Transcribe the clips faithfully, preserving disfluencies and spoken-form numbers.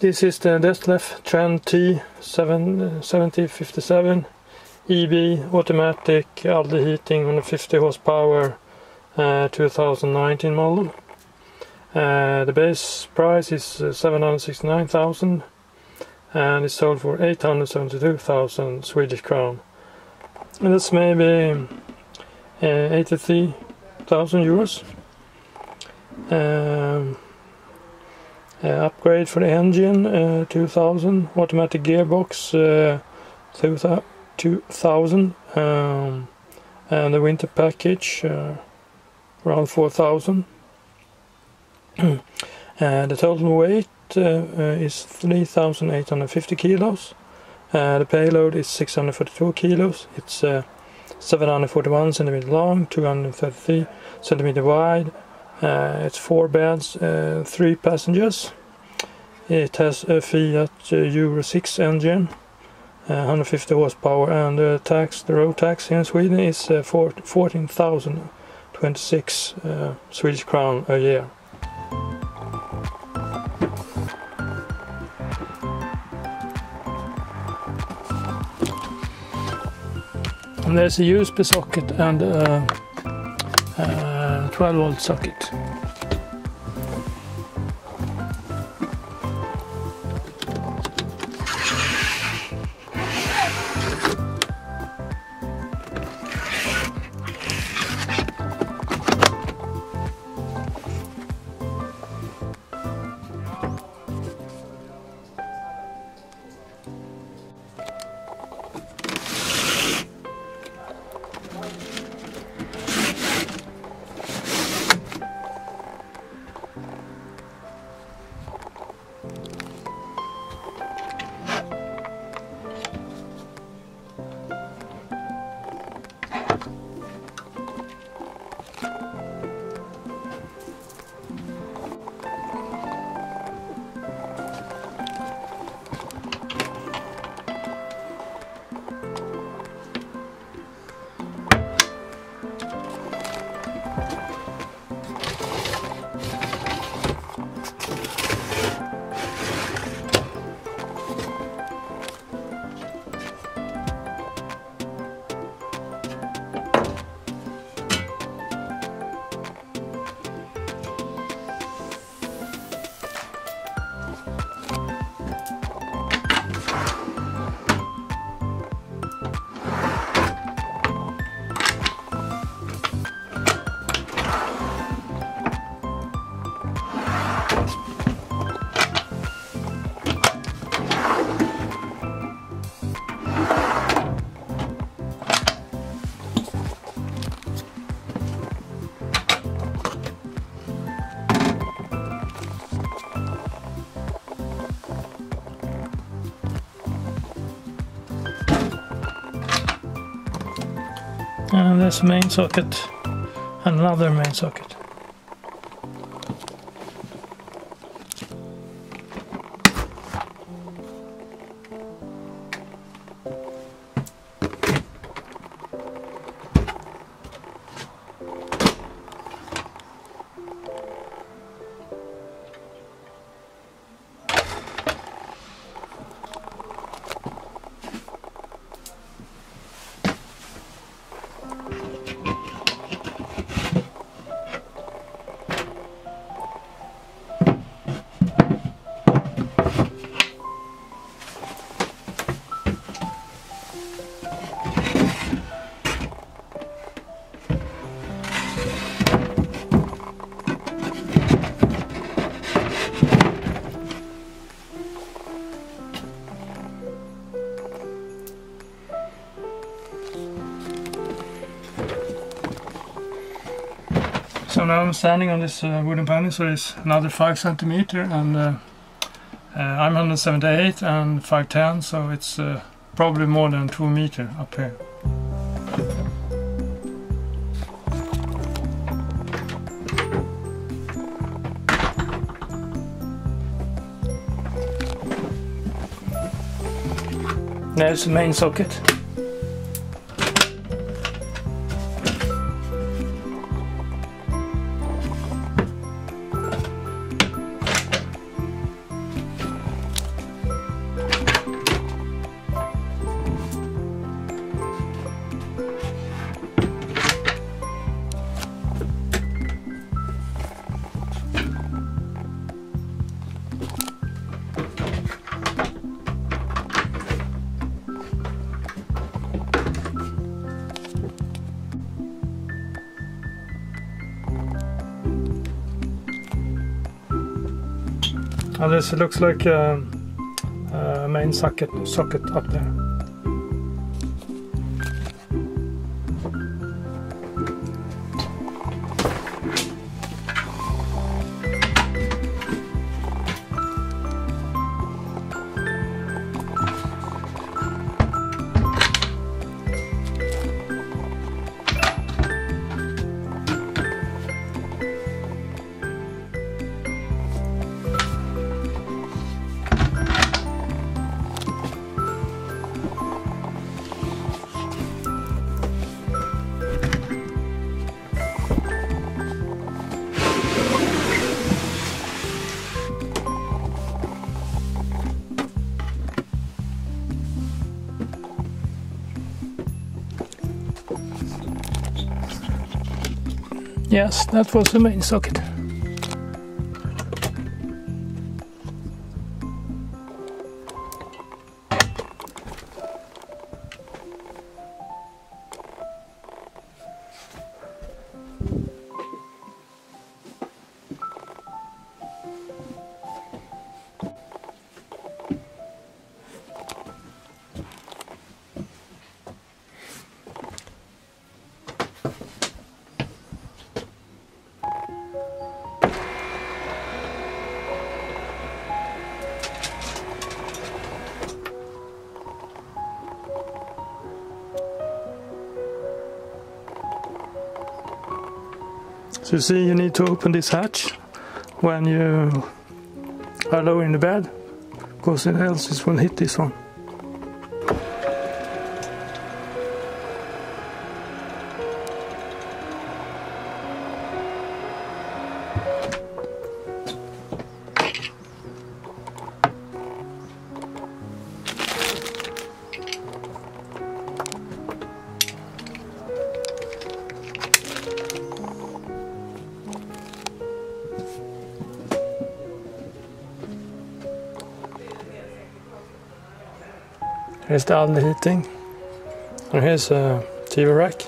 This is the Dethleffs Trend T seven zero five seven E B automatic Aldi heating, one hundred fifty horsepower, uh, two thousand nineteen model. Uh, the base price is uh, seven hundred sixty-nine thousand and it's sold for eight hundred seventy-two thousand Swedish crown. And that's maybe uh, eighty-three thousand euros. Um, Uh, upgrade for the engine, uh, two thousand, automatic gearbox, uh, two thousand, um, and the winter package, uh, around four thousand. uh, the total weight uh, uh, is three thousand eight hundred fifty kilos. Uh, the payload is six hundred forty-two kilos. It's uh, seven hundred forty-one centimeter long, two hundred thirty-three centimeter wide. Uh, it's four beds, uh, three passengers. It has a Fiat uh, Euro six engine, uh, one hundred fifty horsepower, and the tax, the road tax here in Sweden is uh, fourteen thousand twenty-six uh, Swedish crown a year. And there's a U S B socket and uh, uh, twelve volt socket. And there's a main socket and another main socket. So now I'm standing on this uh, wooden panel, so it's another five centimeter, and uh, uh, I'm one hundred seventy-eight and five ten, so it's uh, probably more than two meter up here. There's the main socket. And this looks like a, a main socket socket up there. Yes, that was the main socket. So you see, you need to open this hatch when you are low in the bed, because else it will hit this one. Here's the outlet heating, and here's a T V rack.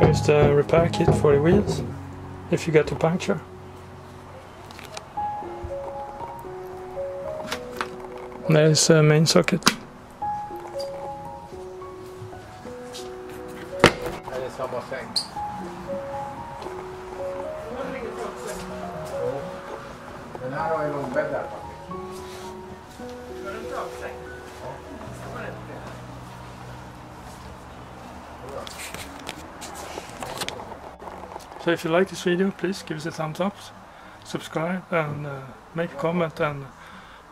Here's the repair kit for the wheels, if you get a puncture. And there's the main socket. So if you like this video, please give us a thumbs up, subscribe, and uh, make a comment, and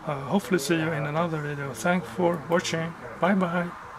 uh, hopefully see you in another video. Thanks for watching. Bye bye.